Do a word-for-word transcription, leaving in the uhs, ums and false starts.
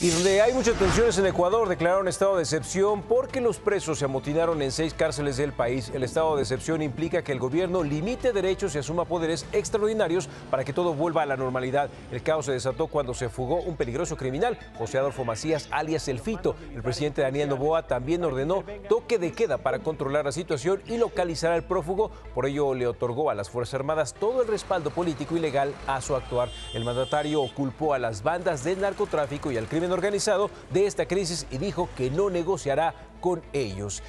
Y donde hay muchas tensiones en Ecuador, declararon estado de excepción porque los presos se amotinaron en seis cárceles del país. El estado de excepción implica que el gobierno limite derechos y asuma poderes extraordinarios para que todo vuelva a la normalidad. El caos se desató cuando se fugó un peligroso criminal, José Adolfo Macías, alias El Fito. El presidente Daniel Noboa también ordenó toque de queda para controlar la situación y localizar al prófugo. Por ello, le otorgó a las Fuerzas Armadas todo el respaldo político y legal a su actuar. El mandatario culpó a las bandas del narcotráfico y al crimen organizado de esta crisis y dijo que no negociará con ellos.